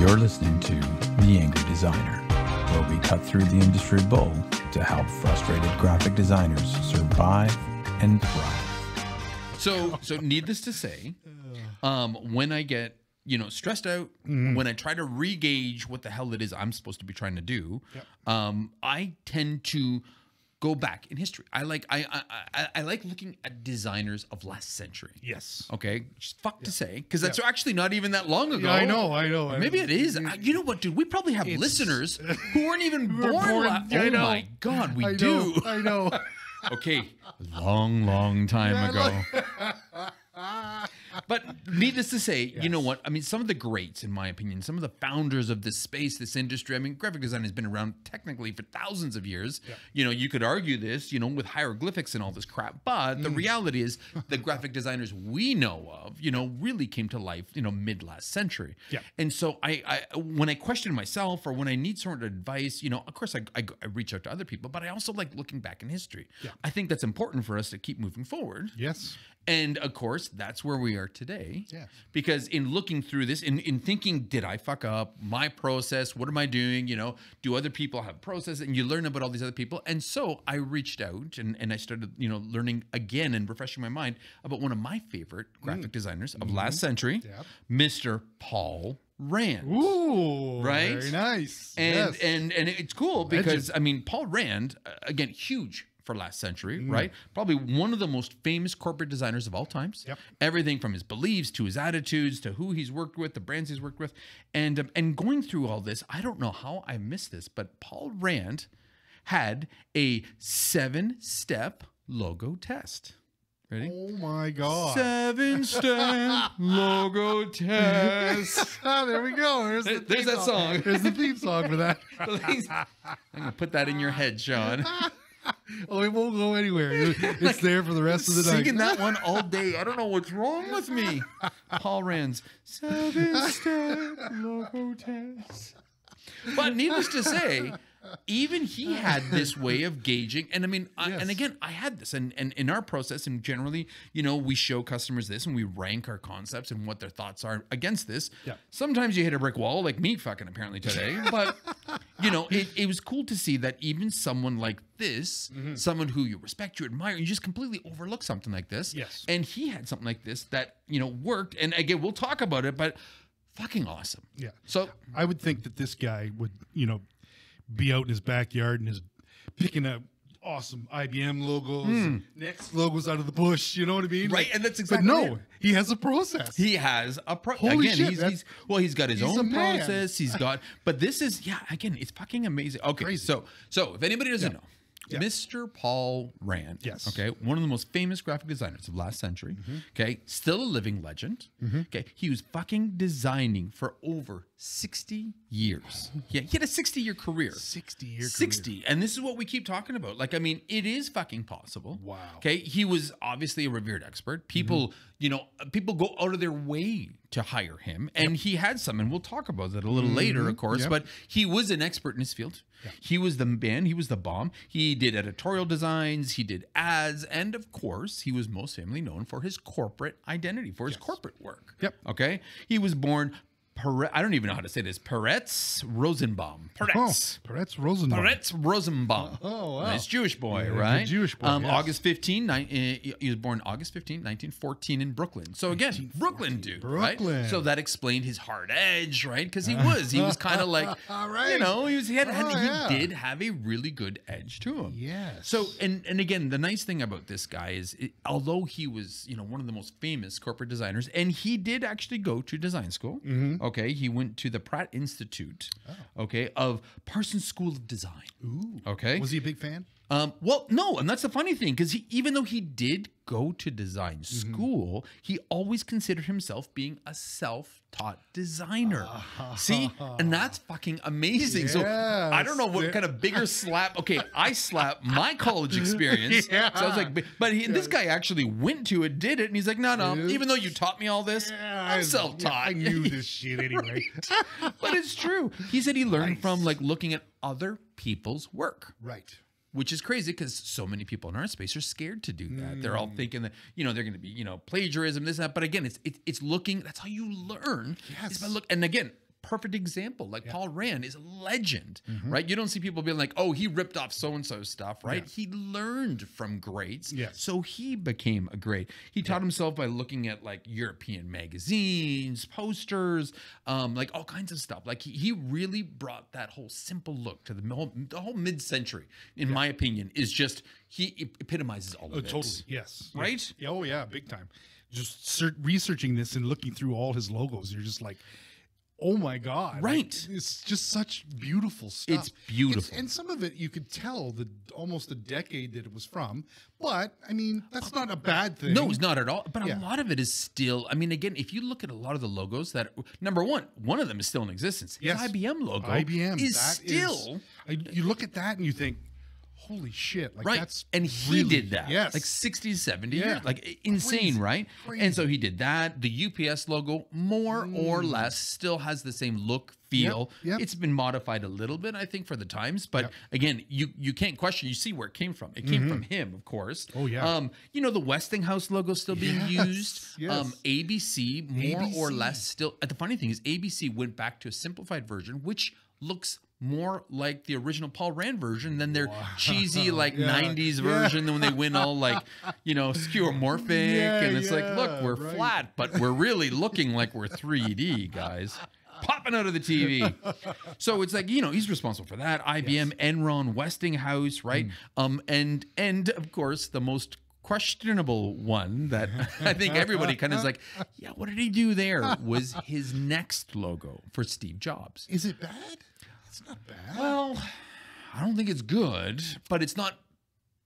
You're listening to The Angry Designer, where we cut through the industry bull to help frustrated graphic designers survive and thrive. So needless to say, when I get stressed out, when I try to re-gauge what the hell it is I'm supposed to be trying to do, I tend to go back in history. I like looking at designers of last century. Yes. Okay. Just to say, because that's actually not even that long ago. Yeah, I know. Maybe it is. You know what, dude? We probably have listeners who weren't even born. Oh my God, I know. Okay, long time ago. But needless to say, you know what? I mean, some of the greats, in my opinion, some of the founders of this space, this industry, I mean, graphic design has been around technically for thousands of years. Yeah. You know, you could argue this, with hieroglyphics and all this crap. But the reality is the graphic designers we know of, really came to life, mid last century. Yeah. And so I when I question myself or when I need sort of advice, of course I reach out to other people, but I also like looking back in history. Yeah. I think that's important for us to keep moving forward. Yes. And of course, that's where we are today. Yeah. Because in looking through this, in thinking, did I fuck up my process? What am I doing? Do other people have processes? And you learn about all these other people. And so I reached out and I started, learning again and refreshing my mind about one of my favorite graphic designers of last century, Mr. Paul Rand. Ooh, right? Very nice. And and it's cool because I mean, Paul Rand, again, huge for last century, right? Probably one of the most famous corporate designers of all times. Yep. Everything from his beliefs to his attitudes to who he's worked with, the brands he's worked with. And going through all this, I don't know how I missed this, but Paul Rand had a 7-step logo test. Ready? Oh my God. 7-step logo test. There we go. There's that song. There's the theme song for that. I'm going to put that in your head, Sean. Oh, it won't go anywhere. It's like, there for the rest of the night. Singing that one all day. I don't know what's wrong with me. Paul Rand's 7-step logo test. But needless to say, even he had this way of gauging. And I mean, and again, I had this. And in our process, and generally, we show customers this and we rank our concepts and what their thoughts are against this. Yeah. Sometimes you hit a brick wall, like me fucking apparently today. But, it was cool to see that even someone like this, someone who you respect, you admire, you just completely overlook something like this. Yes. And he had something like this that, worked. And again, we'll talk about it, but fucking awesome. Yeah. So I would think that this guy would, be out in his backyard and is picking up awesome IBM logos, NeXT logos out of the bush. You know what I mean? Right, and that's exactly. But no, he has a process. He has a process. Holy shit! He's got his own process. He's got, but this is Again, it's fucking amazing. Okay, crazy. So if anybody doesn't know. Yeah. Mr. Paul Rand, yes, okay, one of the most famous graphic designers of last century, okay, still a living legend, okay, he was fucking designing for over 60 years. Yeah, he had a 60-year career. 60, and this is what we keep talking about. Like, I mean, it is fucking possible. Wow. Okay, he was obviously a revered expert. People, people go out of their way to hire him, and he had some, and we'll talk about that a little later, of course, but he was an expert in his field. Yeah. He was the man, he was the bomb. He did editorial designs, he did ads, and of course, he was most famously known for his corporate identity, for his corporate work. Yep. Okay? He was born, I don't even know how to say this, Peretz Rosenbaum. Peretz. Oh, Peretz Rosenbaum. Peretz Rosenbaum. Oh, wow. Nice Jewish boy, right? Jewish boy, August 15, he was born August 15, 1914 in Brooklyn. So again, Brooklyn dude, right? So that explained his hard edge, right? Because he was kind of like, he did have a really good edge to him. Yes. So, and again, the nice thing about this guy is, although he was, one of the most famous corporate designers, and he did actually go to design school. Okay, he went to the Pratt Institute, of Parsons School of Design. Ooh. Okay. Was he a big fan? Well, no, and that's the funny thing, because even though he did go to design school, he always considered himself being a self-taught designer. See? And that's fucking amazing. Yes. So I don't know what kind of bigger slap. Okay, I slapped my college experience. So I was like, but this guy actually went to it, did it, and he's like, no, even though you taught me all this, I'm self-taught. I knew this shit anyway. But it's true. He said he learned from like looking at other people's work. Right. Which is crazy because so many people in our space are scared to do that. They're all thinking that, they're going to be, plagiarism, this and that. But again, it's looking, that's how you learn. Yes. By look. And again, perfect example. Like Paul Rand is a legend, right? You don't see people being like, oh, he ripped off so-and-so stuff, right? He learned from greats, so he became a great. He taught himself by looking at like European magazines, posters, like all kinds of stuff. Like he really brought that whole simple look to the whole mid-century, in my opinion, is just, he epitomizes all of this. Totally, yes. Right? Yeah. Oh yeah, big time. Just researching this and looking through all his logos, you're just like, oh my God. Right. Like, it's just such beautiful stuff. It's beautiful. And some of it, you could tell the almost the decade that it was from. But, I mean, that's not a bad thing. No, it's not at all. But a lot of it is still, I mean, again, if you look at a lot of the logos that, number one of them is still in existence. Yes. The IBM logo is still. You look at that and you think, holy shit. Like that's and he really did that. Yes. Like 60, 70 years. Like insane, right? Crazy. And so he did that. The UPS logo, more or less, still has the same look, feel. Yep. It's been modified a little bit, I think, for the times. But again, you can't question. You see where it came from. It came from him, of course. Oh, yeah. You know, the Westinghouse logo still being used. Yes. ABC, more or less, still. The funny thing is ABC went back to a simplified version, which looks more like the original Paul Rand version than their cheesy like 90s version when they went all like, you know, skeuomorphic and it's like, look, we're flat, but we're really looking like we're 3D, guys. Popping out of the TV. So it's like, you know, he's responsible for that. IBM, Enron, Westinghouse, right? And of course, the most questionable one that I think everybody kind of is like, yeah, what did he do there? Was his NeXT logo for Steve Jobs. Is it bad? It's not bad. Well, I don't think it's good, but it's not.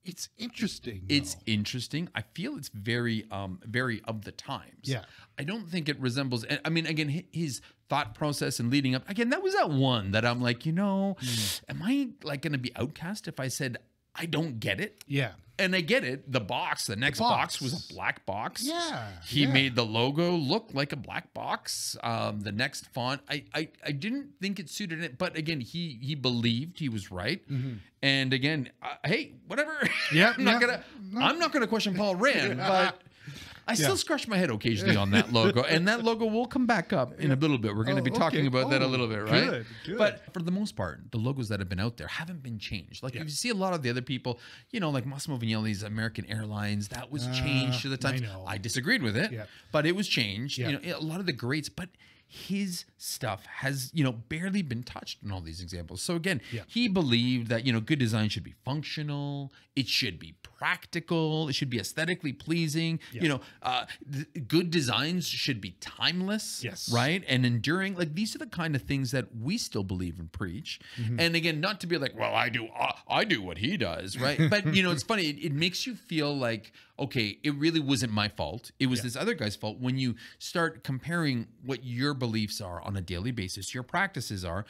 It's interesting. It's interesting. I feel it's very, very of the times. Yeah. I don't think it resembles. I mean, again, his thought process and leading up. Again, that was that one that I'm like, you know, am I like going to be outcast if I said I don't get it? Yeah. And I get it. The box, the next box was a black box. Yeah. He made the logo look like a black box. The next font, I didn't think it suited it, but again, he believed he was right. And again, hey, whatever. Yeah. I'm not gonna question Paul Rand, but I still scratch my head occasionally on that logo, and that logo will come back up in a little bit. We're going to be talking about that a little bit, right? Good, good. But for the most part, the logos that have been out there haven't been changed. Like if you see a lot of the other people, you know, like Massimo Vignelli's American Airlines, that was changed to the times. I disagreed with it, but it was changed. You know, a lot of the greats, but his stuff has, you know, barely been touched in all these examples. So again, he believed that, you know, good design should be functional. It should be practical. It should be aesthetically pleasing. You know, good designs should be timeless, right? And enduring. Like these are the kind of things that we still believe and preach. And again, not to be like, well, I do what he does, right? But you know, it's funny. It makes you feel like, okay, it really wasn't my fault. It was this other guy's fault. When you start comparing what your beliefs are on a daily basis, your practices are,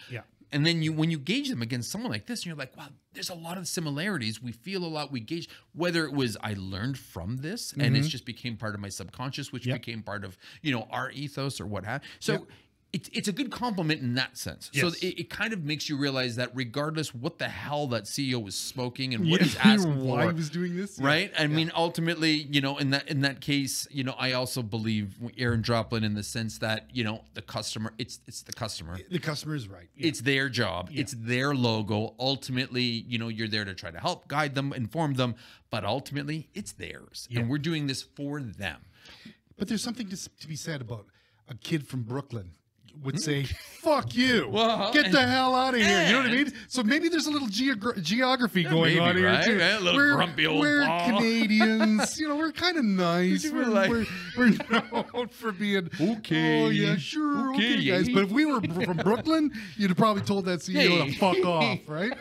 and then when you gauge them against someone like this, and you're like, wow, there's a lot of similarities. We feel a lot. We gauge whether it was I learned from this, and it just became part of my subconscious, which became part of, you know, our ethos or what have. So it's a good compliment in that sense. Yes. So it kind of makes you realize that regardless what the hell that CEO was smoking and what he's asking for, why he was doing this, right? I mean, ultimately, you know, in that case, you know, I also believe Aaron Droplin in the sense that, you know, the customer, it's the customer. The customer is right. Yeah. It's their job. Yeah. It's their logo. Ultimately, you know, you're there to try to help guide them, inform them, but ultimately it's theirs. Yeah. And we're doing this for them. But there's something to be said about a kid from Brooklyn would say, fuck you, get the hell out of here. You know what I mean? So maybe there's a little geography going on here too. A little grumpy old ball. We're Canadians. You know, we're kind of nice. We're known for being, oh, yeah, sure, okay, guys. But if we were from Brooklyn, you'd have probably told that CEO to fuck off, right?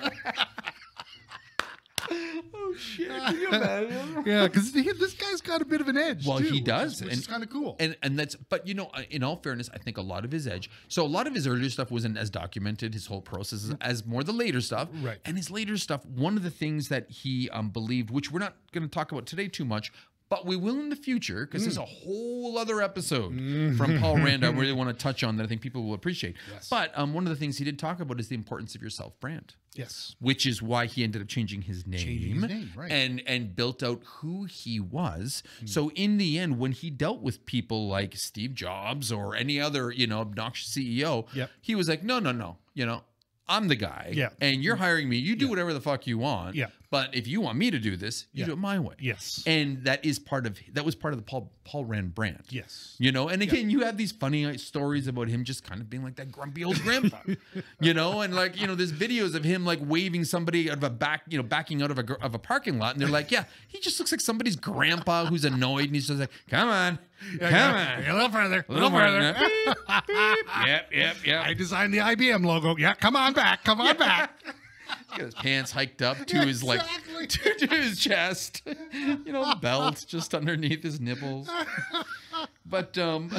Oh shit! Can you imagine? Yeah, because this guy's got a bit of an edge. Well, he does, which is kind of cool. And that's, but you know, in all fairness, I think a lot of his edge. So a lot of his earlier stuff wasn't as documented. His whole process as more the later stuff. Right. And his later stuff, one of the things that he believed, which we're not going to talk about today too much, But we will in the future, because there's a whole other episode from Paul Rand I really want to touch on that I think people will appreciate. Yes. But one of the things he did talk about is the importance of your self-brand. Yes. Which is why he ended up changing his name, right. and built out who he was. So in the end, when he dealt with people like Steve Jobs or any other, you know, obnoxious CEO, he was like, no, no, no, you know, I'm the guy, and you're hiring me. You do whatever the fuck you want, but if you want me to do this, you do it my way. Yes. And that is part of, that was part of the Paul Rand brand. Yes. You know, and again, you have these funny stories about him just kind of being like that grumpy old grandpa, you know, and like, you know, there's videos of him like waving somebody out of a backing out of a parking lot, and they're like, yeah, he just looks like somebody's grandpa who's annoyed, and he's just like, come on. Come on. A little further. A little further. Yep. I designed the IBM logo. Yeah, come on back. Come on back. He got his pants hiked up to his like to his chest. You know, belt just underneath his nipples. But you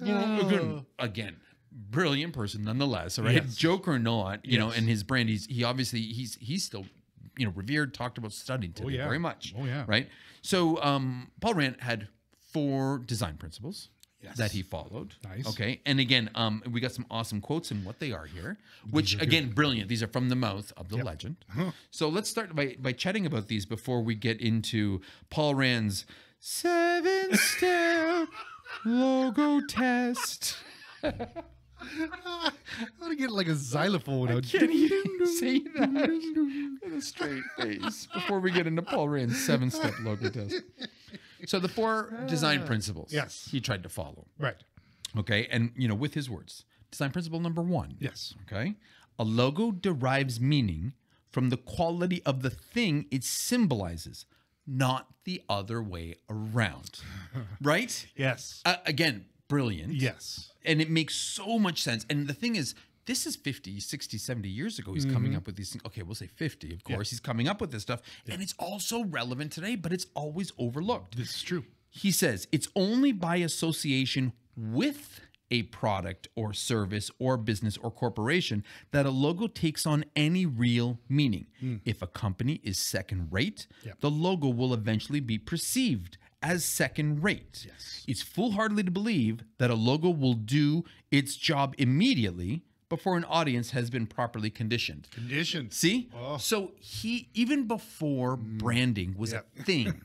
know, again, brilliant person nonetheless, right? Yes. Joke or not, you know, and his brand, he obviously he's still, you know, revered, talked about, studied today very much. Oh yeah. Right. So Paul Rand had 4 design principles that he followed. Nice. Okay. And again, we got some awesome quotes and what they are here, which again, brilliant. These are from the mouth of the legend. So let's start by chatting about these before we get into Paul Rand's 7-step logo test. I want to get like a xylophone out. Can you say that in a straight face before we get into Paul Rand's 7-step logo test? So the 4 design principles he tried to follow. Right. Okay. And, you know, with his words, design principle number 1. Yes. Okay. A logo derives meaning from the quality of the thing it symbolizes, not the other way around. Right? Yes. Again, brilliant. Yes. And it makes so much sense. And the thing is, this is 50, 60, 70 years ago. He's coming up with these things. Okay, we'll say 50, of course. He's coming up with this stuff. And it's also relevant today, but it's always overlooked. This is true. He says, it's only by association with a product or service or business or corporation that a logo takes on any real meaning. If a company is second rate, the logo will eventually be perceived as second rate. Yes. It's foolhardy to believe that a logo will do its job immediately before an audience has been properly conditioned. See? Oh. So he, even before branding was a thing,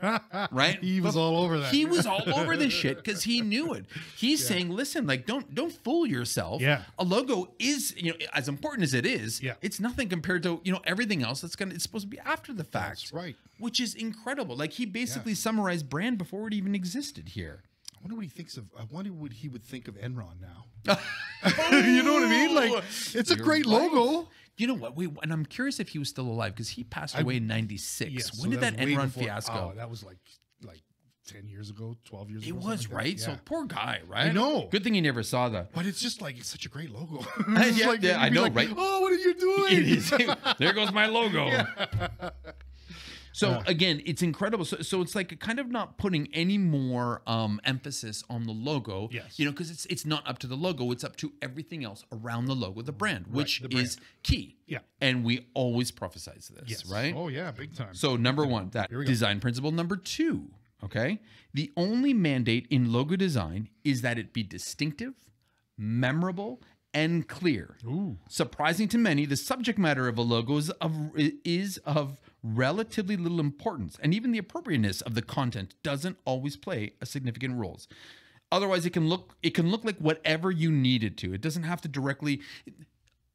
right? He was all over that. He was all over this shit because he knew it. He's saying, listen, like, don't fool yourself. Yeah. A logo is, you know, as important as it is, it's nothing compared to, you know, everything else that's it's supposed to be after the fact. That's right. Which is incredible. Like, he basically summarized brand before it even existed here. I wonder what he thinks of. I wonder what he would think of Enron now. You know what I mean? Like, it's a great logo. You know what? And I'm curious if he was still alive because he passed away in '96. Yes, when so did that Enron fiasco? Oh, that was like 10 years ago, 12 years ago. It was, like right? Yeah. So poor guy, right? I know. Good thing he never saw that. But it's just like, it's such a great logo. I know, like, right? Oh, what are you doing? It is. There goes my logo. So again, it's incredible. So it's like kind of not putting any more emphasis on the logo, you know, because it's not up to the logo. It's up to everything else around the logo, the brand, which is key. Yeah. And we always prophesize this, right? Oh, yeah, big time. So number 1, that design principle. Number 2, okay? The only mandate in logo design is that it be distinctive, memorable, and clear. Ooh. Surprising to many, the subject matter of a logo is of relatively little importance, and even the appropriateness of the content doesn't always play a significant role. Otherwise, it can look like whatever you need it to. It doesn't have to directly.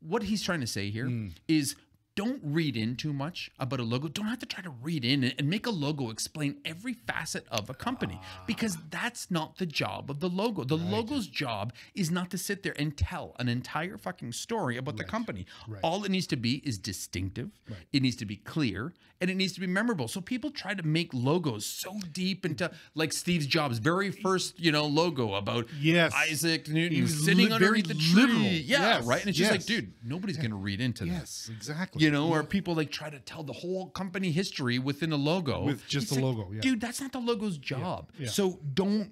What he's trying to say here is, don't read in too much about a logo. Don't have to try to read in and make a logo explain every facet of a company, because that's not the job of the logo. The logo's job is not to sit there and tell an entire fucking story about the company. All it needs to be is distinctive. It needs to be clear, and it needs to be memorable. So people try to make logos so deep into, like, Steve Jobs' very first, you know, logo about Isaac Newton sitting underneath the tree. Literal. Yeah, right? And it's just like, dude, nobody's going to read into that. Yes, exactly. You know, or people like try to tell the whole company history within a logo. With just a logo, dude, that's not the logo's job. Yeah. Yeah. So don't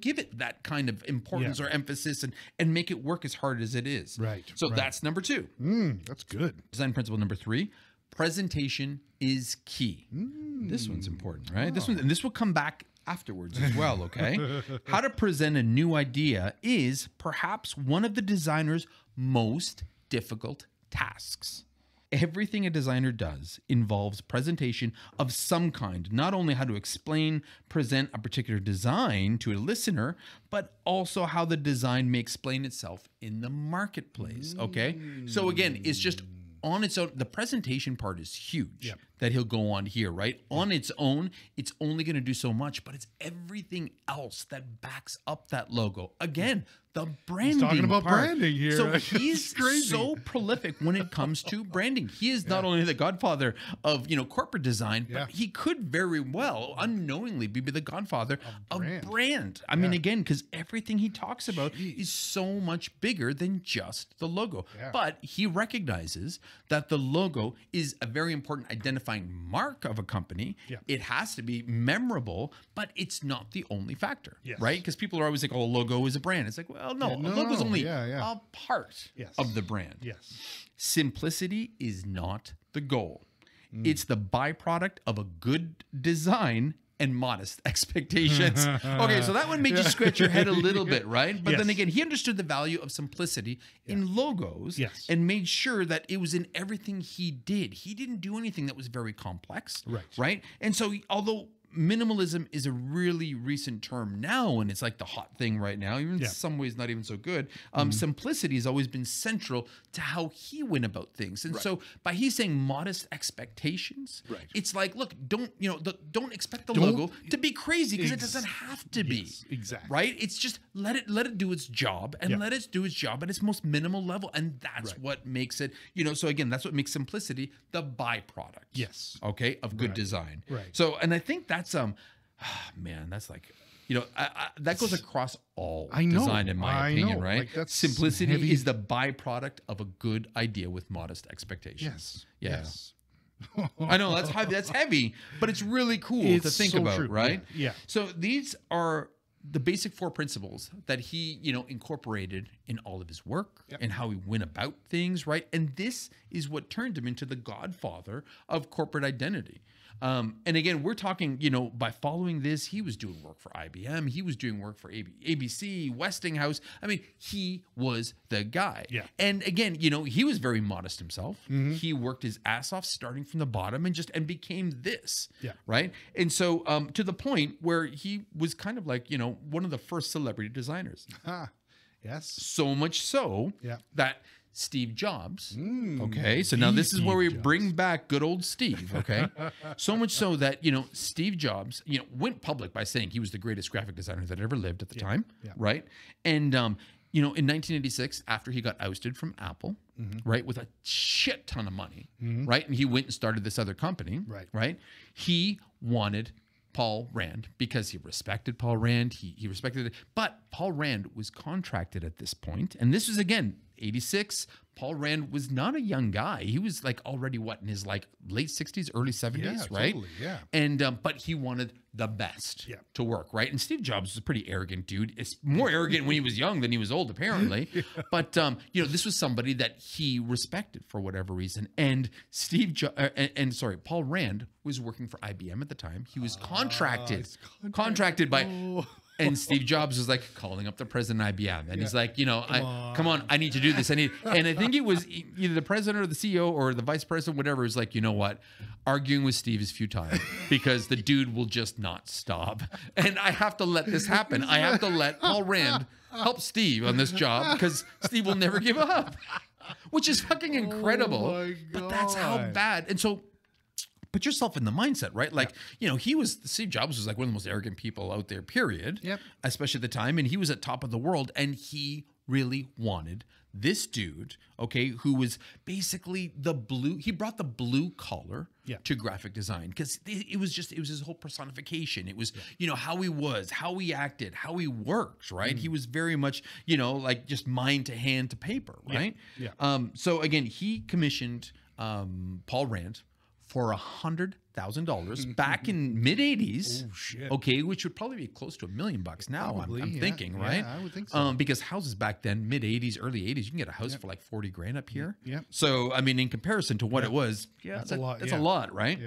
give it that kind of importance or emphasis and make it work as hard as it is. Right. So that's number 2. That's good. Design principle number 3, presentation is key. This one's important, right? This one, and this will come back afterwards as well, okay? How to present a new idea is perhaps one of the designer's most difficult tasks. Everything a designer does involves presentation of some kind, not only how to explain, present a particular design to a listener, but also how the design may explain itself in the marketplace, okay? So again, it's just on its own. The presentation part is huge that he'll go on here, right? On its own, it's only going to do so much, but it's everything else that backs up that logo. Again, the branding. He's talking about branding here. So he's so prolific when it comes to branding. He is not only the godfather of, you know, corporate design, but he could very well unknowingly be the godfather of brand. I mean, again, because everything he talks about is so much bigger than just the logo. But he recognizes that the logo is a very important identifying mark of a company. It has to be memorable, but it's not the only factor, right? Because people are always like, oh, a logo is a brand. It's like, well, no, a logo is only a part of the brand. Simplicity is not the goal. It's the byproduct of a good design and modest expectations. Okay, so that one made you scratch your head a little bit, right? But then again, he understood the value of simplicity in logos and made sure that it was in everything he did. He didn't do anything that was very complex, right? And so although minimalism is a really recent term now, and it's like the hot thing right now, even in some ways not even so good, simplicity has always been central to how he went about things. And so by he saying modest expectations, it's like, look, don't, you know, don't expect the logo to be crazy, because it doesn't have to be. Exactly. Right? It's just let it do its job, and let it do its job at its most minimal level. And that's what makes it, you know, so again, that's what makes simplicity the byproduct. Okay. Of good design. So, and I think that's man, that's like, you know, that goes across all design in my opinion, right? Like, that's simplicity is the byproduct of a good idea with modest expectations. I know that's heavy, but it's really cool to think about, right? So these are the basic four principles that he, you know, incorporated in all of his work and how he went about things, right? And this is what turned him into the godfather of corporate identity. And again, we're talking, you know, by following this, he was doing work for IBM. He was doing work for ABC, Westinghouse. I mean, he was the guy. And again, you know, he was very modest himself. He worked his ass off starting from the bottom and just, and became this, right? And so to the point where he was kind of like, you know, one of the first celebrity designers. So much so that Steve Jobs, okay? So now this is where we bring back good old Steve, okay? So much so that, you know, Steve Jobs, you know, went public by saying he was the greatest graphic designer that ever lived at the time, right? And, you know, in 1986, after he got ousted from Apple, right, with a shit ton of money, right? And he went and started this other company, right? He wanted Paul Rand, because he respected Paul Rand. He respected it. But Paul Rand was contracted at this point. And this was, again, 86. Paul Rand was not a young guy. He was like already what, in his like late 60s, early 70s, right? Totally, And but he wanted the best to work, right? And Steve Jobs was a pretty arrogant dude. It's more arrogant when he was young than he was old, apparently. But you know, this was somebody that he respected for whatever reason. And Paul Rand was working for IBM at the time. He was contracted by. And Steve Jobs was like calling up the president of IBM. And he's like, you know, come on, I need to do this. And I think it was either the president or the CEO or the vice president, whatever, is like, you know what? Arguing with Steve is futile because the dude will just not stop. And I have to let this happen. I have to let Paul Rand help Steve on this job because Steve will never give up, which is fucking incredible. Oh my God. But that's how bad. And so put yourself in the mindset, right? Like, you know, Steve Jobs was like one of the most arrogant people out there, period. Especially at the time. And he was at top of the world, and he really wanted this dude, okay, who was basically he brought the blue collar to graphic design, because it was his whole personification. It was, you know, how he was, how he acted, how he worked, right? He was very much, you know, like just mind to hand to paper, right? So again, he commissioned Paul Rand for $100,000 back in mid-80s, okay, which would probably be close to $1 million now, probably, I'm thinking, right? I would think so. Because houses back then, mid-80s, early 80s, you can get a house for like 40 grand up here. So, I mean, in comparison to what it was, that's a lot, right?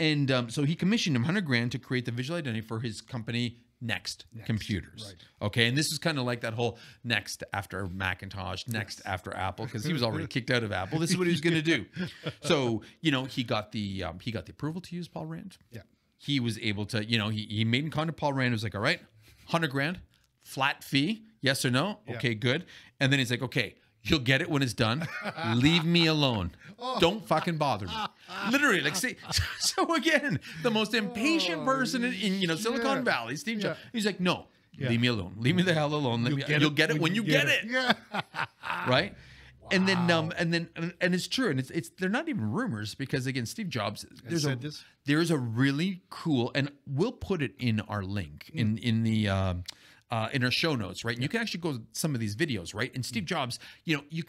And so he commissioned him $100,000 to create the visual identity for his company, NeXT Computers. Right. Okay, and this is kind of like that whole NeXT after Macintosh, NeXT after Apple, because he was already kicked out of Apple. This is what he was going to do. So, you know, he got the approval to use Paul Rand. Yeah. He was able to, you know, he made in contact Paul Rand. He was like, all right, $100,000, flat fee, yes or no? Yeah. Okay, good. And then he's like, okay, you'll get it when it's done. Leave me alone. Oh. Don't fucking bother me. Literally, like, see, so again, the most impatient person in Silicon Valley, Steve Jobs, he's like, no, leave me alone. Leave me the hell alone. You'll get it when you get it. Right? Wow. And it's true. And they're not even rumors because, again, Steve Jobs, there's a really cool, and we'll put it in our link in our show notes, right? Yeah. You can actually go to some of these videos, right? And Steve Jobs,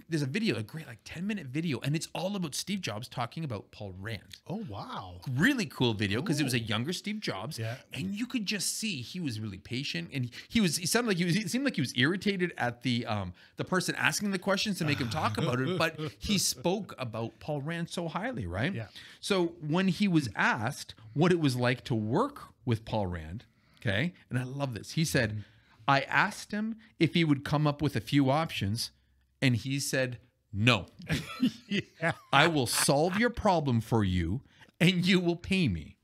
there's a video, a great like 10-minute video, and it's all about Steve Jobs talking about Paul Rand. Oh, wow. Really cool video because it was a younger Steve Jobs, and you could just see he was really patient, and it seemed like he was irritated at the person asking the questions to make him talk about it, but he spoke about Paul Rand so highly, right? Yeah. So when he was asked what it was like to work with Paul Rand, okay, and I love this, he said, I asked him if he would come up with a few options, and he said, no. I will solve your problem for you, and you will pay me.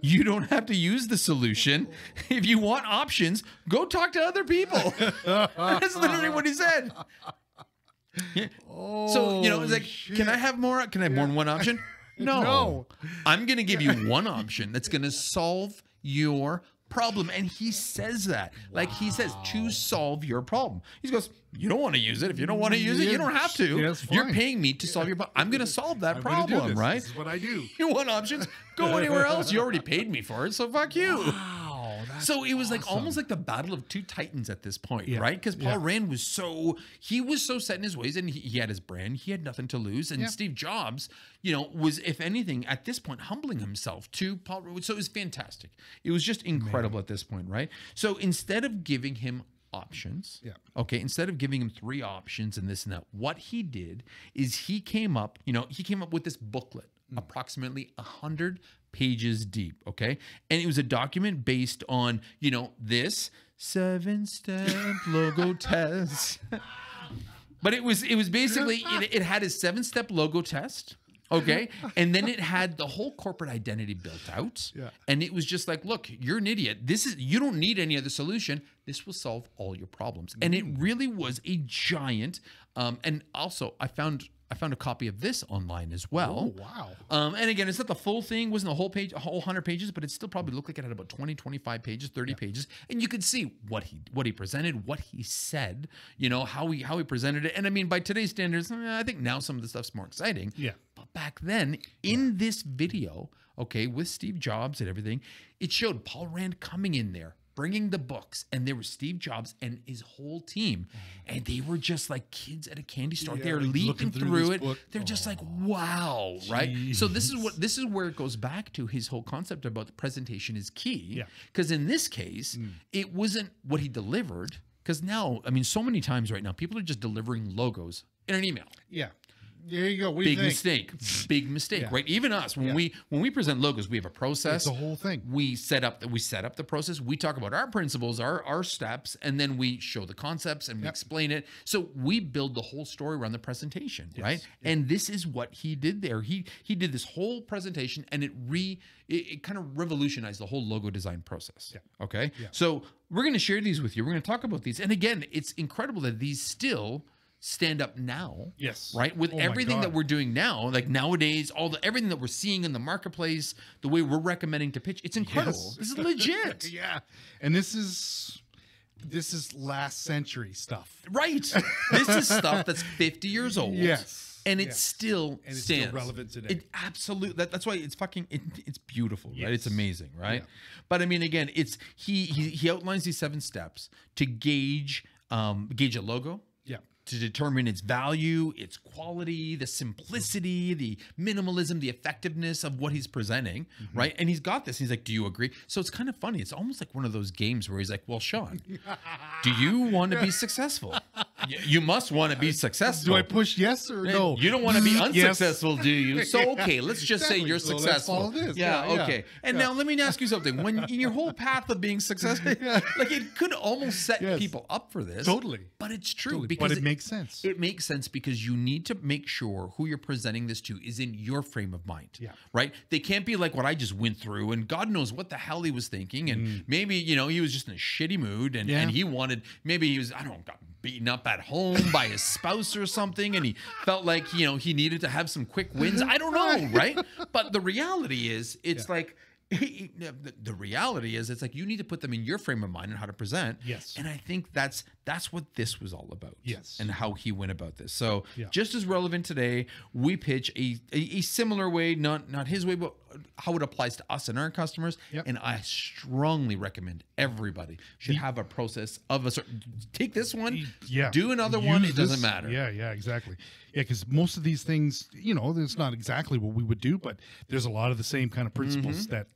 You don't have to use the solution. If you want options, go talk to other people. That's literally what he said. Yeah. Oh, so, it's like, shit. Can I have more? Can I have more than one option? No. I'm going to give you one option that's going to solve your problem. And he says that, like he says, to solve your problem. He goes, you don't want to use it. If you don't want to use it, you don't have to. You're paying me to solve your problem. I'm going to solve that problem, right? This is what I do. You want options? Go anywhere else. You already paid me for it, so fuck you. Wow. So it was like almost like the battle of two titans at this point, right? Because Paul Rand was so set in his ways, and he had his brand. He had nothing to lose. And Steve Jobs, was, if anything, at this point, humbling himself to Paul Rand. So it was fantastic. It was just incredible at this point, right? So instead of giving him options, instead of giving him three options and this and that, what he did is he came up with this booklet, approximately 100 pages deep, okay? And it was a document based on, this 7-step logo test. But it was basically, it had his 7-step logo test, okay? And then it had the whole corporate identity built out. Yeah. And it was just like, look, you're an idiot. You don't need any other solution. This will solve all your problems. And it really was a giant, and also I found a copy of this online as well. Oh, wow. And again, it's not the full thing. It wasn't the whole page, a whole 100 pages, but it still probably looked like it had about 20, 25 pages, 30 pages. And you could see what he presented, what he said, how he presented it. And I mean, by today's standards, I think now some of the stuff's more exciting. Yeah. But back then, in this video, with Steve Jobs and everything, it showed Paul Rand coming in there, bringing the books, and there was Steve Jobs and his whole team, and they were just like kids at a candy store. They're like leaping through it. Book. They're just like, wow, jeez. Right? So this is where it goes back to his whole concept about the presentation is key. Because in this case, it wasn't what he delivered. Because now, I mean, so many times right now, people are just delivering logos in an email. Yeah. There you go. What big mistake. Big mistake, right? Even us, when we present logos, we have a process. It's the whole thing. We set up the process. We talk about our principles, our steps, and then we show the concepts and we explain it. So we build the whole story around the presentation, right? Yeah. And this is what he did there. He did this whole presentation, and it kind of revolutionized the whole logo design process. Yeah. Okay. Yeah. So we're going to share these with you. We're going to talk about these. And again, it's incredible that these still stand up now, right? With everything that we're doing now, like nowadays, everything that we're seeing in the marketplace, the way we're recommending to pitch, it's incredible. Yes. This is legit. And this is last century stuff. Right. This is stuff that's 50 years old. Yes. And it still stands. It's still relevant today. It absolutely. That's why it's fucking. It's beautiful, right? It's amazing, right? Yeah. But I mean, again, it's he outlines these 7 steps to gauge a logo. To determine its value, its quality, the simplicity, the minimalism, the effectiveness of what he's presenting, right? And he's got this. He's like, do you agree? So it's kind of funny. It's almost like one of those games where he's like, well, Sean, do you want to be successful? You must want to be successful. Do I push yes or no? You don't want to be unsuccessful, do you? So, okay, let's just say you're successful. Let's follow this. Yeah, okay. And now let me ask you something. When in your whole path of being successful, like it could almost set people up for this. Totally. But it's true. Totally. Because but it makes sense. It makes sense because you need to make sure who you're presenting this to is in your frame of mind. Yeah. Right? They can't be like what I just went through and God knows what the hell he was thinking. And maybe, you know, he was just in a shitty mood and he wanted, maybe he was, I don't know, got beaten up at home by his spouse or something, and he felt like, you know, he needed to have some quick wins. I don't know, right? But the reality is, it's like, the reality is, it's like you need to put them in your frame of mind and how to present. Yes. And I think that's what this was all about. Yes. And how he went about this. So just as relevant today, we pitch a similar way, not his way, but how it applies to us and our customers. Yep. And I strongly recommend everybody should have a process of a certain, take this one, do another one. It doesn't matter. Yeah. Yeah, exactly. Yeah. Cause most of these things, you know, it's not exactly what we would do, but there's a lot of the same kind of principles that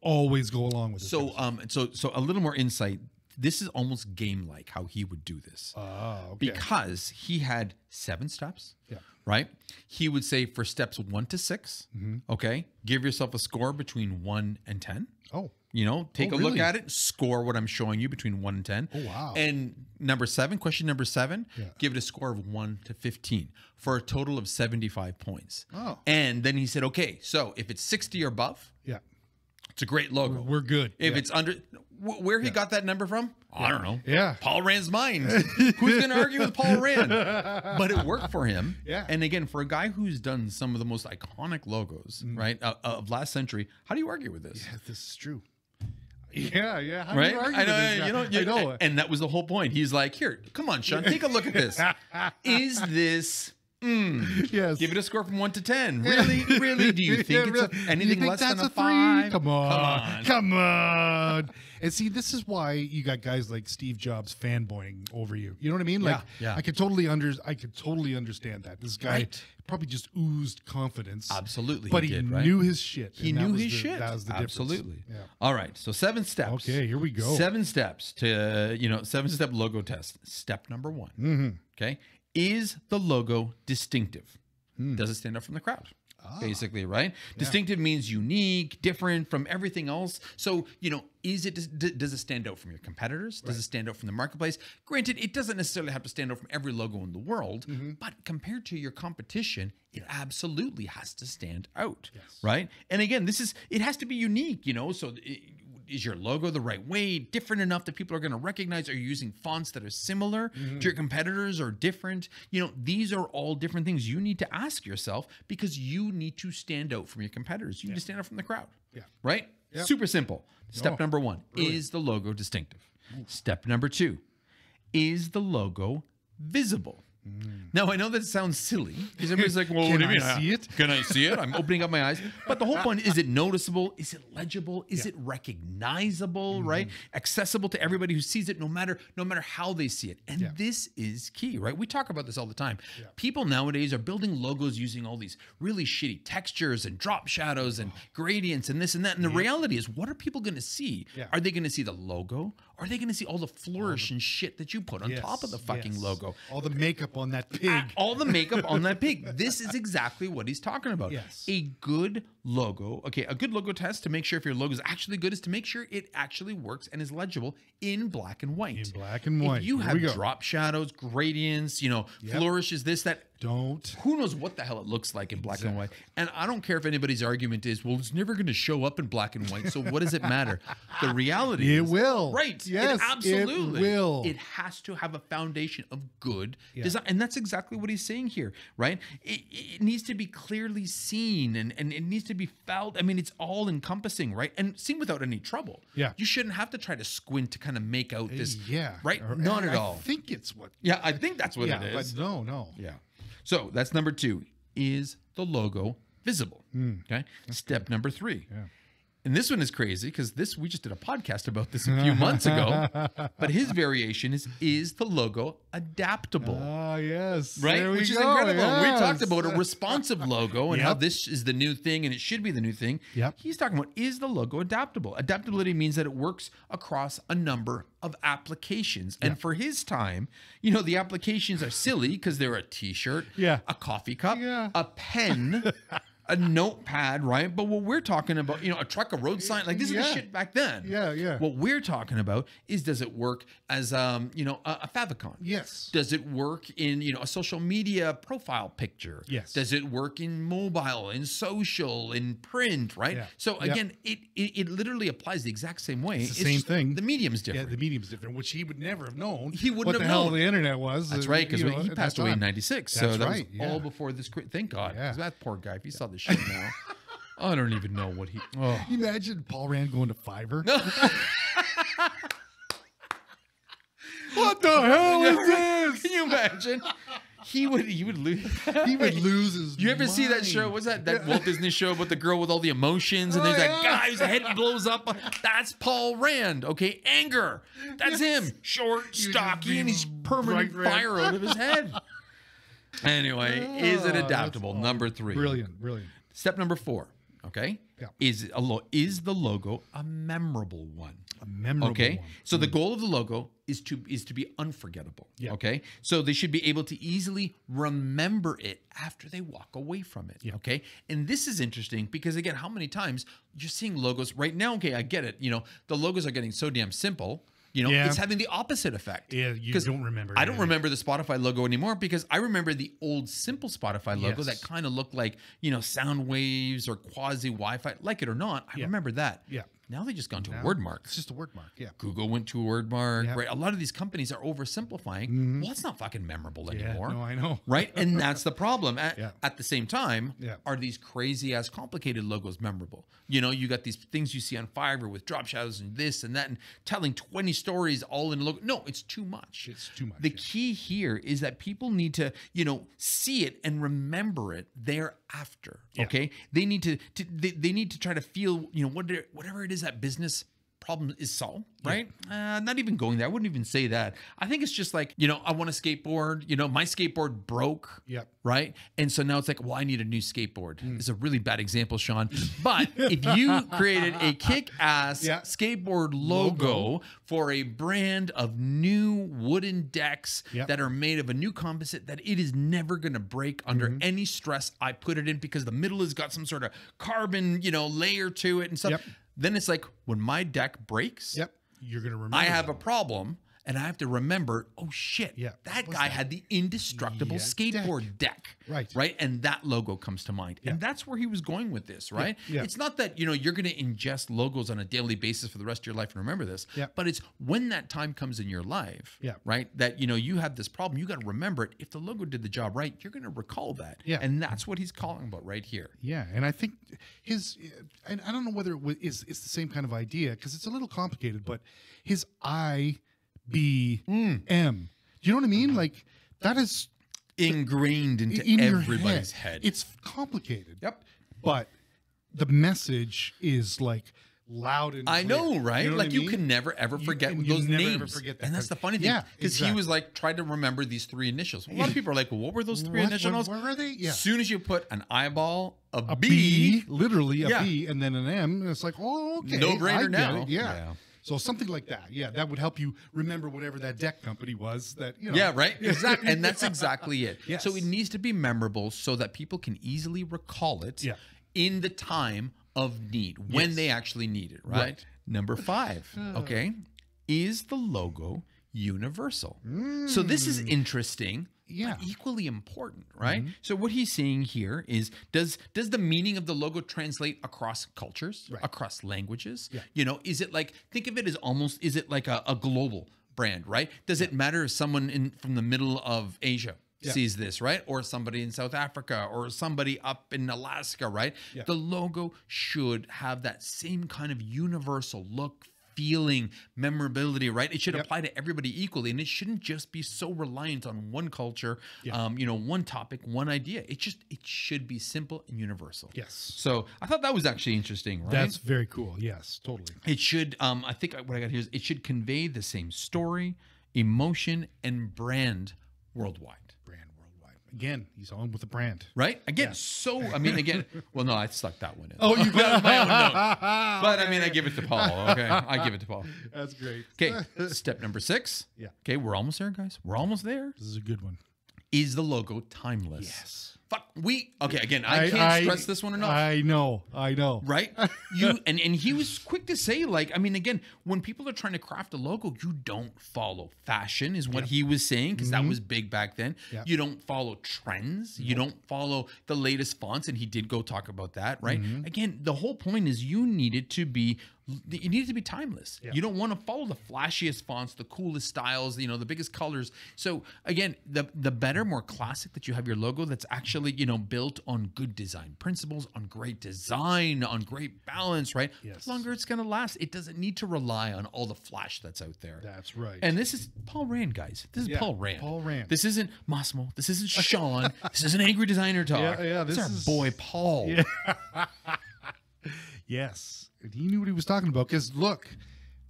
always go along with it. So, so a little more insight. This is almost game-like how he would do this. Okay. Because he had 7 steps, right? He would say for steps 1 to 6, okay, give yourself a score between 1 and 10. Oh. You know, take a look at it, score what I'm showing you between 1 and 10. Oh, wow. And question number 7, give it a score of 1 to 15 for a total of 75 points. Oh. And then he said, okay, so if it's 60 or above, it's a great logo. We're good. If it's under... Where he got that number from? I don't know. Yeah. Paul Rand's mind. Who's going to argue with Paul Rand? But it worked for him. Yeah. And again, for a guy who's done some of the most iconic logos, right, of last century, how do you argue with this? Yeah, this is true. Yeah, yeah. How do you argue with this? You know. And that was the whole point. He's like, here, come on, Sean, take a look at this. Is this... Yes. Give it a score from 1 to 10. Really, really? Do you think it's anything less than a 5? Come on, come on, come on. And see, this is why you got guys like Steve Jobs fanboying over you. You know what I mean? Like, I could totally understand that. This guy probably just oozed confidence. Absolutely, but he knew his shit. He knew his shit. That was the difference. Absolutely. Yeah. All right. So 7 steps. Okay, here we go. 7 steps to 7-step logo test. Step number 1. Okay. Is the logo distinctive? Does it stand out from the crowd? Basically, right? Yeah. Distinctive means unique, different from everything else. So, you know, does it stand out from your competitors? Does it stand out from the marketplace? Granted, it doesn't necessarily have to stand out from every logo in the world, but compared to your competition, it absolutely has to stand out, right? And again, it has to be unique, you know, so... Is your logo the right way, different enough that people are going to recognize? Are you using fonts that are similar to your competitors or different? You know, these are all different things you need to ask yourself because you need to stand out from your competitors. You need to stand out from the crowd. Yeah. Right? Yep. Super simple. Step number 1, is the logo distinctive? Step number 2, is the logo visible? Now, I know that sounds silly because everybody's like, well, what do you mean? Can I see it? I'm opening up my eyes. But the whole point is it noticeable? Is it legible? Is it recognizable, right? Accessible to everybody who sees it, no matter how they see it. And this is key, right? We talk about this all the time. Yeah. People nowadays are building logos using all these really shitty textures and drop shadows and gradients and this and that. And the reality is, what are people going to see? Yeah. Are they going to see the logo? Are they going to see all the flourish and shit that you put on top of the fucking logo? All the makeup on that pig. All the makeup on that pig. This is exactly what he's talking about. Yes. A good logo. Okay, a good logo test to make sure if your logo is actually good is to make sure it actually works and is legible in black and white. In black and white. If you have drop shadows, gradients, you know, flourishes, this, that. Who knows what the hell it looks like in black and white? And I don't care if anybody's argument is, well, it's never going to show up in black and white, so what does it matter? The reality is, it will. Right. Yes, it absolutely will. It has to have a foundation of good design. And that's exactly what he's saying here, right? It needs to be clearly seen and it needs to be felt. I mean, it's all encompassing, right? And seen without any trouble. Yeah. You shouldn't have to try to squint to kind of make out this. Yeah. Right? Not at all. I think it's what. Yeah, I think that's what it is. But no. Yeah. So that's number 2, is the logo visible? Okay. Step number 3, And this one is crazy because this, we just did a podcast about this a few months ago, but his variation is the logo adaptable? Oh, yes. Right? There we Which is go. Incredible. Yes. We talked about a responsive logo and yep. how this is the new thing and it should be the new thing. Yep. He's talking about, is the logo adaptable? Adaptability means that it works across a number of applications. Yep. And for his time, you know, the applications are silly because they're a t-shirt, yeah. a coffee cup, yeah. a pen, a notepad, right? But what we're talking about, you know, a truck, a road sign, like this yeah. is the shit back then. Yeah, yeah. What we're talking about is, does it work as, you know, a favicon? Yes. Does it work in, you know, a social media profile picture? Yes. Does it work in mobile, in social, in print, right? Yeah. So again, yep. it literally applies the exact same way. It's the same thing. The medium's different. Yeah, the medium's different, which he would never have known. He wouldn't have known. What the hell the internet was. That's right, because he passed away in '96. So that was all before this, thank God. Yeah. That poor guy, if he saw the shit now. I don't even know what he. Oh. Imagine Paul Rand going to Fiverr. What the hell is this? Can you imagine? He would lose. He would lose his. You ever mind. See that show? What's that? That Walt Disney show about the girl with all the emotions, and there's that guy whose head blows up. That's Paul Rand. Okay, anger. That's him. Short, stocky, and he's permanent fire out of his head. Anyway, is it adaptable? Number three. Brilliant, brilliant. Step number four, okay? Yeah. Is the logo a memorable one? A memorable okay? one. So the goal of the logo is to be unforgettable, yeah. okay? So they should be able to easily remember it after they walk away from it, yeah. okay? And this is interesting because, again, how many times you're seeing logos right now? Okay, I get it. You know, the logos are getting so damn simple. You know, yeah. it's having the opposite effect. Yeah, you don't remember. I don't remember the Spotify logo anymore because I remember the old simple Spotify logo yes. that kind of looked like, you know, sound waves or quasi Wi-Fi, like it or not. I yeah. remember that. Yeah. Now they've just gone to a word mark. It's just a word mark. Yeah. Google went to a word mark. Yeah. Right. A lot of these companies are oversimplifying. Mm-hmm. Well, it's not fucking memorable anymore. Yeah, no, I know. Right. And that's the problem. At the same time, yeah. are these crazy ass complicated logos memorable? You know, you got these things you see on Fiverr with drop shadows and this and that and telling 20 stories all in a logo. No, it's too much. It's too much. The yeah. key here is that people need to, you know, see it and remember it thereafter. Yeah. Okay. They need to need to try to feel, you know, whatever it is that business problem is solved, right? Yeah. Not even going there. I wouldn't even say that. I think it's just like, you know, I want a skateboard, you know, my skateboard broke, yep. right? And so now it's like, well, I need a new skateboard. It's a really bad example, Sean. But if you created a kick-ass yeah. skateboard logo for a brand of new wooden decks yep. that are made of a new composite that it is never going to break under any stress I put it in because the middle has got some sort of carbon, you know, layer to it and stuff. Yep. Then it's like when my deck breaks, yep. you're gonna remember I have a problem and I have to remember, oh shit, yeah. that guy had the indestructible skateboard deck. Right. Right. And that logo comes to mind. Yeah. And that's where he was going with this, right? Yeah. Yeah. It's not that, you know, you're gonna ingest logos on a daily basis for the rest of your life and remember this, yeah. but it's when that time comes in your life, yeah. right? That you know you have this problem, you gotta remember it. If the logo did the job right, you're gonna recall that. Yeah. And that's what he's calling about right here. Yeah. And I think his and I don't know whether it it's the same kind of idea, because it's a little complicated, but his IBM. Do you know what I mean? Like that is ingrained into everybody's head. It's complicated. Yep. But the message is like loud and clear. I know, right? You know like you can never ever forget those names. Ever forget that. And that's the funny thing. Because he was like tried to remember these three initials. A lot of people are like, well, what were those three initials? Where are they? Yeah. As soon as you put an eyeball, a B, literally a B and then an M, and it's like, oh, okay. No brainer now. Yeah. So something like that. Yeah, that would help you remember whatever that deck company was that, you know. Yeah, right? Exactly. And that's exactly it. Yes. So it needs to be memorable so that people can easily recall it in the time of need, when they actually need it, right? Number five, okay, is the logo universal? So this is interesting. Yeah. But equally important, right? So what he's saying here is, does the meaning of the logo translate across cultures, across languages? Yeah. You know, is it like, think of it as almost, is it like a global brand, right? Does it matter if someone from the middle of Asia sees this, right? Or somebody in South Africa or somebody up in Alaska, right? Yeah. The logo should have that same kind of universal look, feeling, memorability, right? It should apply to everybody equally, and it shouldn't just be so reliant on one culture, you know, one topic, one idea. It just, it should be simple and universal. Yes. So I thought that was actually interesting, right? That's very cool. Yes, totally. It should, I think what I got here is it should convey the same story, emotion, and brand worldwide. Again, he's on with the brand. Right? Again, so, I mean, again, well, no, I stuck that one in. Oh, you got my own note. But, I mean, I give it to Paul, okay? I give it to Paul. That's great. Okay, step number 6. Yeah. Okay, we're almost there, guys. We're almost there. This is a good one. Is the logo timeless? Yes. Fuck, okay, again, I can't stress this one enough. I know. Right? And he was quick to say, like, I mean, again, when people are trying to craft a logo, you don't follow fashion is what he was saying, because that was big back then. You don't follow trends. You don't follow the latest fonts, and he did go talk about that, right? Again, the whole point is you needed to be timeless. You don't want to follow the flashiest fonts, the coolest styles, you know, the biggest colors. So again, the better, more classic that you have your logo that's actually, you know, built on good design principles, on great design, on great balance, right? The longer it's going to last. It doesn't need to rely on all the flash that's out there. That's right. And this is Paul Rand, guys. This is Paul Rand. Paul Rand. This isn't Massimo. This isn't Sean. This isn't Angry Designer Talk. This is our boy Paul. Yeah. Yes. He knew what he was talking about, because look,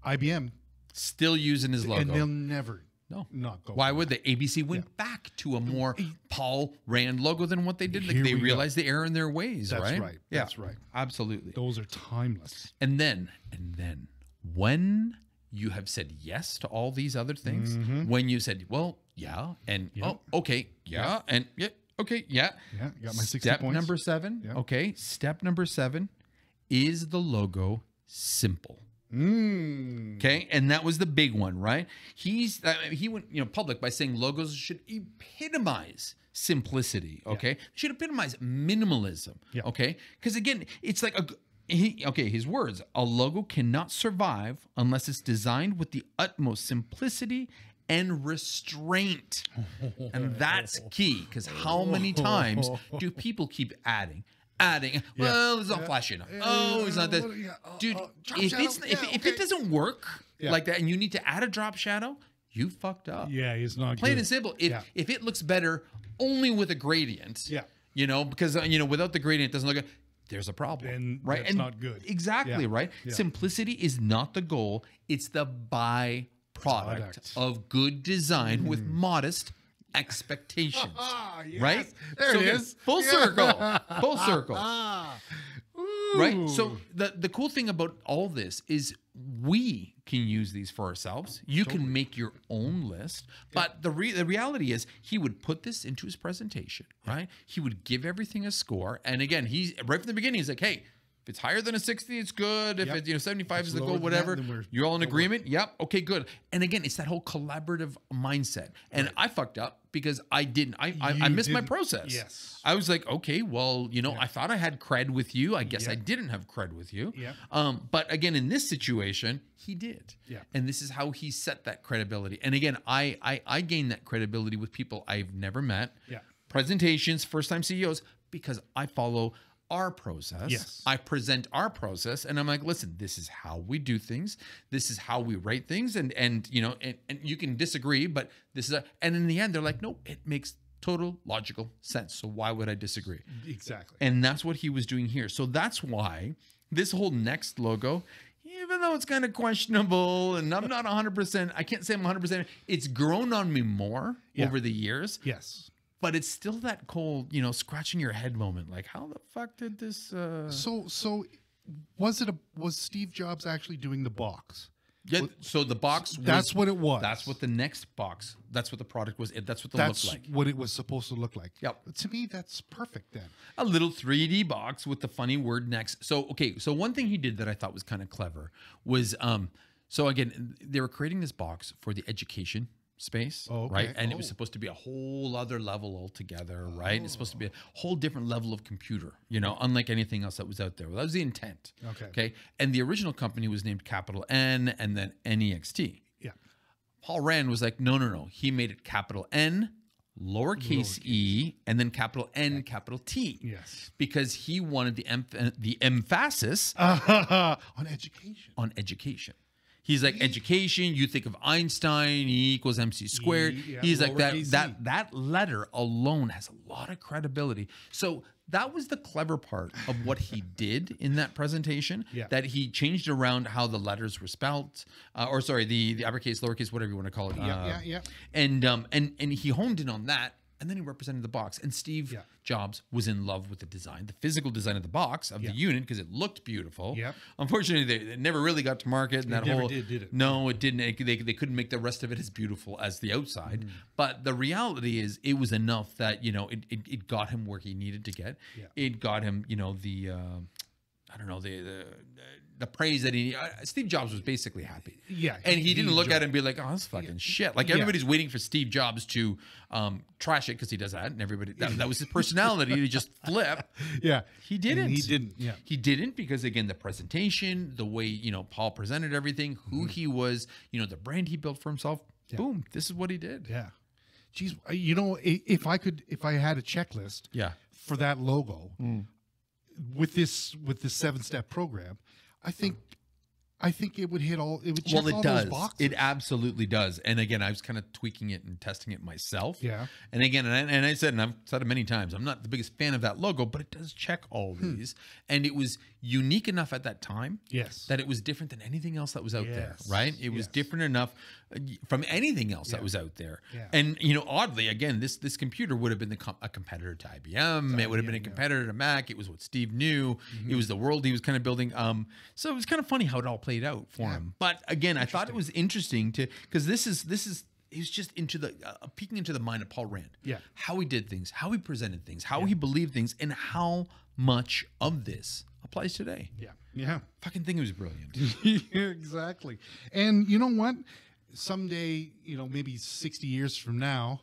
IBM still using his logo, and they'll never not go. Why would they? ABC went back to a more Paul Rand logo than what they did. Like they realized the error in their ways. That's right. That's right. Absolutely. Those are timeless. And then when you have said yes to all these other things, when you said, well, yeah, got my 60 step points. Number 7. Yeah. Okay, step number 7. Is the logo simple? Okay, and that was the big one, right? He went, you know, public by saying logos should epitomize simplicity. Okay, should epitomize minimalism. Okay, because again, it's like his words: a logo cannot survive unless it's designed with the utmost simplicity and restraint, and that's key. Because how many times do people keep adding? Well, it's not flashy enough. Oh, it's not that. Dude, if it doesn't work like that, and you need to add a drop shadow, you fucked up. Yeah, it's not plain and simple. If it looks better only with a gradient, you know, because you know, without the gradient, it doesn't look good. There's a problem, right? That's not good. Exactly, right? Yeah. Simplicity is not the goal; it's the byproduct of good design with modest expectations. Right? There so it is. Full circle. Full circle. Right? So the cool thing about all this is we can use these for ourselves. You can make your own list. But the reality is he would put this into his presentation, right? He would give everything a score. And again, he's right from the beginning, he's like, hey, if it's higher than a 60, it's good. If it's, you know, 75 is the goal, whatever. You're all in agreement? Yep. Okay, good. And again, it's that whole collaborative mindset. And I fucked up because I didn't. I missed my process. Yes. I was like, okay, well, you know, I thought I had cred with you. I guess I didn't have cred with you. Yeah. But again, in this situation, he did. Yeah. And this is how he set that credibility. And again, I gained that credibility with people I've never met. Yeah. Presentations, first-time CEOs, because I follow our process. Yes. I present our process, and I'm like, listen, this is how we do things. This is how we write things. And you know, and you can disagree, but this is a, and in the end, they're like, no, it makes total logical sense. So why would I disagree? Exactly. And that's what he was doing here. So that's why this whole NeXT logo, even though it's kind of questionable and I'm not 100%, I can't say I'm 100%, it's grown on me more over the years. Yes. But it's still that cold, you know, scratching your head moment. Like, how the fuck did this? So was it was Steve Jobs actually doing the box? Yeah. So the box. That's what it was. That's what the NeXT box. That's what the product was. That's what it looked like. What it was supposed to look like. Yep. To me, that's perfect. Then a little 3D box with the funny word NeXT. So okay. So one thing he did that I thought was kind of clever was so again, they were creating this box for the education space, right? And it was supposed to be a whole other level altogether, right? It's supposed to be a whole different level of computer, you know, unlike anything else that was out there. Well, that was the intent. Okay. And the original company was named capital N and then NeXT. Yeah. Paul Rand was like, no. He made it capital N, lowercase e, and then capital N, capital T. Yes. Because he wanted the emphasis on education. He's like education. You think of Einstein, E equals MC squared. He's like that letter alone has a lot of credibility. So that was the clever part of what he did in that presentation, that he changed around how the letters were spelt, or sorry, the uppercase, lowercase, whatever you want to call it. And he honed in on that. And then he represented the box. And Steve Jobs was in love with the design, the physical design of the box, of the unit, because it looked beautiful. Unfortunately, they never really got to market. And that never did it? No, it didn't. They couldn't make the rest of it as beautiful as the outside. But the reality is it was enough that, you know, it got him where he needed to get. It got him, you know, the... I don't know, the praise that he, Steve Jobs was basically happy. And he didn't look at it and be like, oh, that's fucking shit. Like everybody's waiting for Steve Jobs to trash it, because he does that. And everybody, that was his personality to just flip. He didn't. And he didn't. He didn't, because again, the presentation, the way, you know, Paul presented everything, who he was, you know, the brand he built for himself, boom, this is what he did. Geez, you know, if I had a checklist for that logo, with this 7-step program, I think it would hit all. It would check all those boxes. It absolutely does. And again, I was kind of tweaking it and testing it myself. And again, and I've said it many times, I'm not the biggest fan of that logo, but it does check all these. And it was unique enough at that time. That it was different than anything else that was out there. Right. It was different enough from anything else that was out there. And you know, oddly, again, this computer would have been a competitor to IBM. It would have been a competitor to Mac. It was what Steve knew. It was the world he was kind of building. So it was kind of funny how it all played out for him. But again, I thought it was interesting to, because he's just into the peeking into the mind of Paul Rand. How he did things, how he presented things, how he believed things, and how much of this applies today. Fucking thing was brilliant. Exactly. And you know what? Someday, you know, maybe 60 years from now,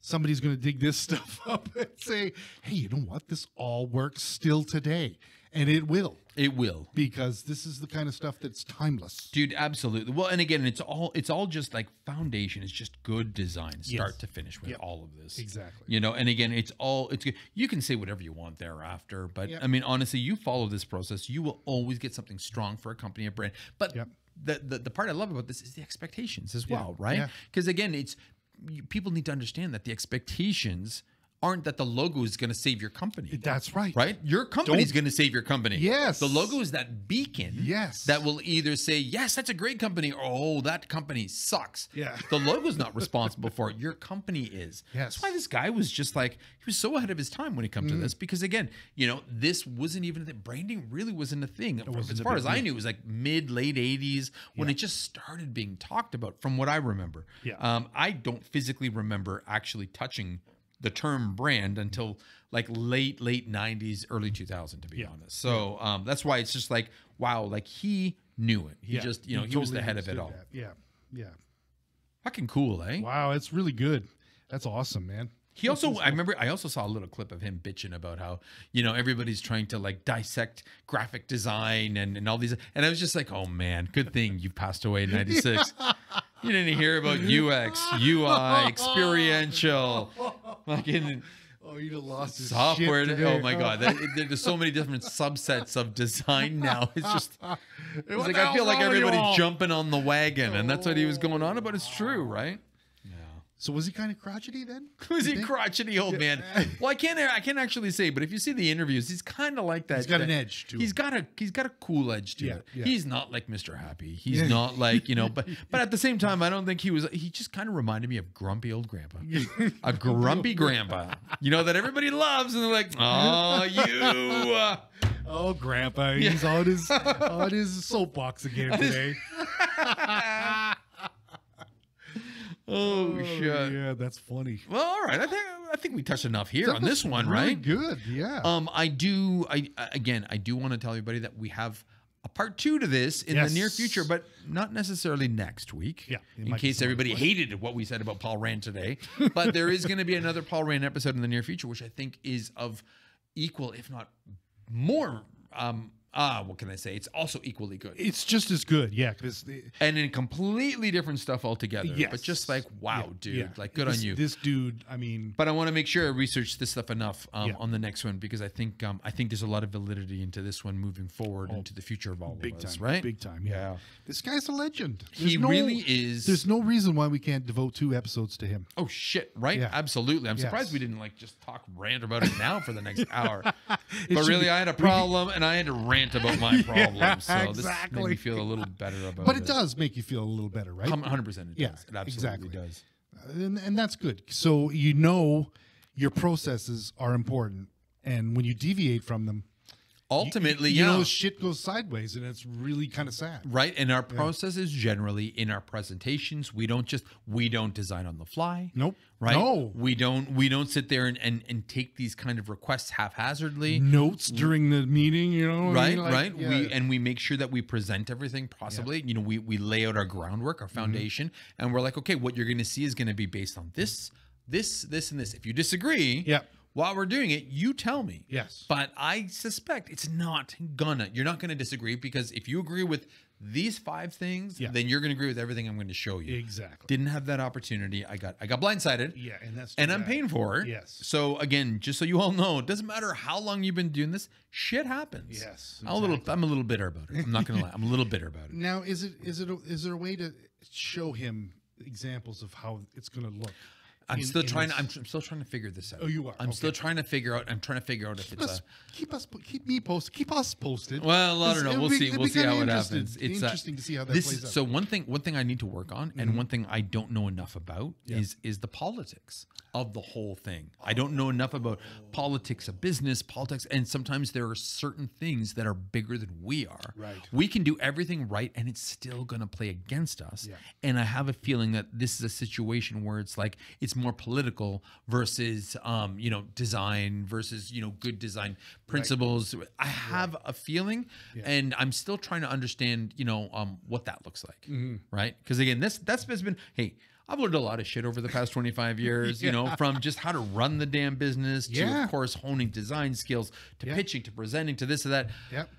somebody's going to dig this stuff up and say, hey, you know what? This all works still today. And it will. It will. Because this is the kind of stuff that's timeless. Dude, absolutely. Well, and again, it's all just like foundation. It's just good design, start to finish with all of this. Exactly. You know, and again, it's good. You can say whatever you want thereafter, but I mean, honestly, you follow this process, you will always get something strong for a company, a brand. But the part I love about this is the expectations as well, right? Because again, people need to understand that the expectations aren't that the logo is going to save your company. That's right. Right? Your company is going to save your company. Yes. The logo is that beacon. Yes. That will either say, yes, that's a great company, or oh, that company sucks. Yeah. The logo is not responsible for it. Your company is. Yes. That's why this guy was just like, he was so ahead of his time when it comes to this, because again, you know, this wasn't even, branding really wasn't a thing. As far as I knew, it was like mid, late 80s when it just started being talked about, from what I remember. I don't physically remember actually touching the term brand until like late 90s, early 2000, to be honest. So that's why it's just like, wow, like he knew it. He just, you know, he was the head of it all. Fucking cool, eh? Wow, it's really good. That's awesome, man. He also, I also saw a little clip of him bitching about how, you know, everybody's trying to like dissect graphic design and all these. And I was just like, oh man, good thing you passed away in 96. You didn't hear about UX, UI, experiential, fucking software. Oh my God. There's so many different subsets of design now. It's just, it's like, I feel like everybody's jumping on the wagon, and that's what he was going on about. It's true, right? So was he kind of crotchety then? Was he crotchety old man? Well, I can't actually say, but if you see the interviews, he's kind of like that. He's got an edge to it. He's got a cool edge to it. He's not like Mr. Happy. He's not like, you know, but at the same time, I don't think he just kind of reminded me of grumpy old grandpa. A grumpy grandpa. You know, that everybody loves, and they're like, "Oh, you oh, grandpa, he's on his soapbox again today." Oh shit! Yeah, that's funny. Well, all right. I think we touched enough here on this one, really, right? Good. Yeah. I do want to tell everybody that we have a part 2 to this in the near future, but not necessarily next week. Yeah. In case everybody hated what we said about Paul Rand today, but there is going to be another Paul Rand episode in the near future, which I think is of equal, if not more, what can I say? It's also equally good. It's just as good, yeah. And in completely different stuff altogether. Yes. But just like, wow, yeah, dude, yeah. Like good on you. This dude, I mean. But I want to make sure I research this stuff enough on the next one, because I think there's a lot of validity into this one moving forward into the future of all of us, right? Big time, yeah. This guy's a legend. He really is. There's no reason why we can't devote 2 episodes to him. Oh, shit, right? Yeah. Absolutely. I'm surprised we didn't like just talk rant about it now for the next hour. But really, I had a problem and I had to rant about my problems, so exactly. This made me feel a little better about it. But it does make you feel a little better, right? 100% it does. It absolutely does. And that's good. So you know your processes are important, and when you deviate from them, ultimately, you know, shit goes sideways, and it's really kind of sad. Right, and our processes generally in our presentations, we don't design on the fly. Nope. Right? No. We don't sit there and take these kind of requests haphazardly. Notes during the meeting, you know. Right, I mean, like, yeah. We make sure that we present everything possibly. Yeah. You know, we lay out our groundwork, our foundation, and we're like, okay, what you're going to see is going to be based on this, this, this, and this. If you disagree, while we're doing it, you tell me. Yes. But I suspect it's not gonna. You're not gonna disagree, because if you agree with these 5 things, then you're gonna agree with everything I'm going to show you. Exactly. Didn't have that opportunity. I got blindsided. Yeah, and that's I'm paying for it. Yes. So again, just so you all know, it doesn't matter how long you've been doing this. Shit happens. Yes. Exactly. I'm a little bitter about it. I'm not gonna lie. I'm a little bitter about it. Now, is there a way to show him examples of how it's gonna look? I'm still trying to figure this out. Oh, you are. I'm still trying to figure out. I'm trying to figure out if it's keep us posted. Well, I don't know. We'll see. We'll see how it happens. It's interesting to see how that plays out. So one thing I need to work on, and one thing I don't know enough about is the politics of the whole thing. I don't know enough about politics of business, politics, and sometimes there are certain things that are bigger than we are. Right. We can do everything right, and it's still going to play against us. Yeah. And I have a feeling that this is a situation where it's like more political versus you know, design versus, you know, good design principles. Right. I have a feeling, and I'm still trying to understand, you know, what that looks like, right? Because again, that's been, hey, I've learned a lot of shit over the past 25 years, you know, from just how to run the damn business to, of course, honing design skills to pitching to presenting to this or that. Yep.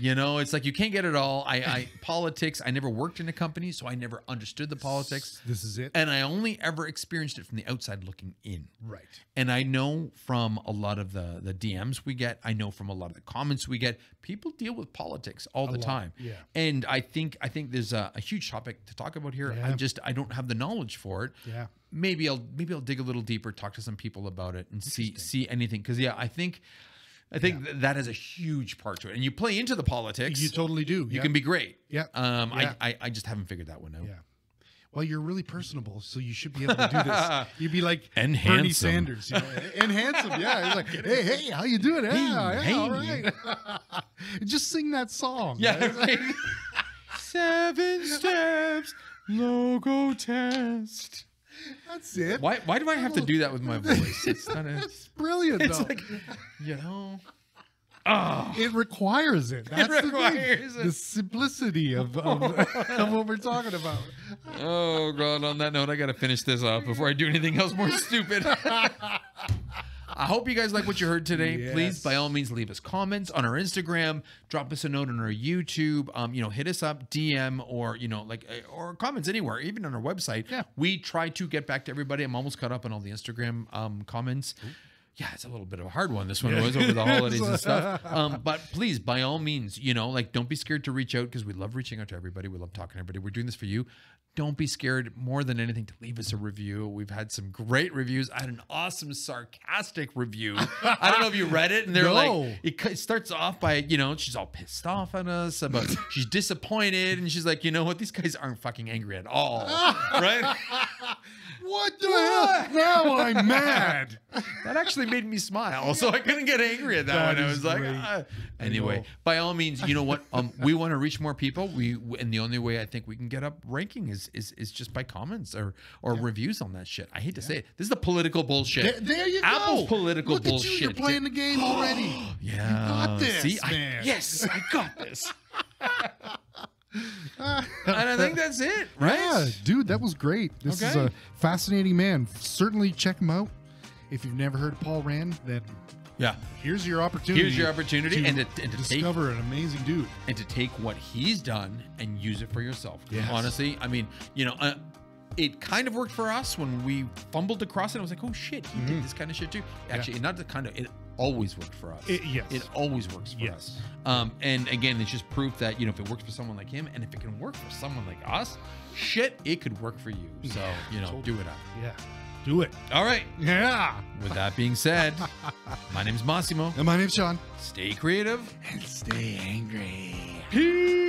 You know, it's like you can't get it all. I politics. I never worked in a company, so I never understood the politics. This is it. And I only ever experienced it from the outside looking in. Right. And I know from a lot of the DMs we get, I know from a lot of the comments we get, people deal with politics all the time. Yeah. And I think there's a huge topic to talk about here. Yeah. I don't have the knowledge for it. Yeah. Maybe I'll dig a little deeper, talk to some people about it, and see anything. Because I think that is a huge part to it, and you play into the politics. You totally do. You can be great. Yeah. I just haven't figured that one out. Yeah. Well, you're really personable, so you should be able to do this. You'd be like and Bernie Sanders, you know? And handsome. Yeah. He's like, hey, how you doing? Hey, all right. Just sing that song. Yeah. Right? 7 steps logo test. That's it. Why do I have to do that with my voice? It's not that's brilliant, it's though. Like, you know. Oh. It requires it. That's it requires the simplicity of what we're talking about. Oh, God. On that note, I got to finish this off before I do anything else more stupid. I hope you guys like what you heard today. Yes. Please, by all means, leave us comments on our Instagram. Drop us a note on our YouTube. You know, hit us up, DM, or, you know, like, or comments anywhere, even on our website. Yeah. We try to get back to everybody. I'm almost caught up on all the Instagram comments. Ooh. Yeah, it's a little bit of a hard one. This one was over the holidays and stuff. But please, by all means, you know, like, don't be scared to reach out, because we love reaching out to everybody. We love talking to everybody. We're doing this for you. Don't be scared, more than anything, to leave us a review. We've had some great reviews. I had an awesome sarcastic review. I don't know if you read it. And they're like, it starts off by, you know, she's all pissed off at us about she's disappointed. And she's like, you know what? These guys aren't fucking angry at all. Right? What the hell? Now I'm mad. That actually made me smile, so I couldn't get angry at that one. I was like, anyway, by all means, you know what? We want to reach more people. And the only way I think we can get up ranking is just by comments or reviews on that shit. I hate to say it. This is the political bullshit. There you go. Apple's political bullshit. Look at you. You're playing the game already. Yeah. You got this. See, man. Yes, I got this. And I think that's it, right? Yeah, dude, that was great. This is a fascinating man. Certainly check him out. If you've never heard of Paul Rand, then Yeah. Here's your opportunity. Here's your opportunity, and to discover an amazing dude, and to take what he's done and use it for yourself. Yes. Honestly, I mean, you know, it kind of worked for us when we fumbled across it. I was like, oh shit, he did this kind of shit too. Actually, not the kind of it. Always worked for us. It always works for us. And again, it's just proof that, you know, if it works for someone like him, and if it can work for someone like us, shit, it could work for you. So, you know, totally. Do it up. Yeah. Do it. All right. Yeah. With that being said, my name's Massimo. And my name's Sean. Stay creative. And stay angry. Peace.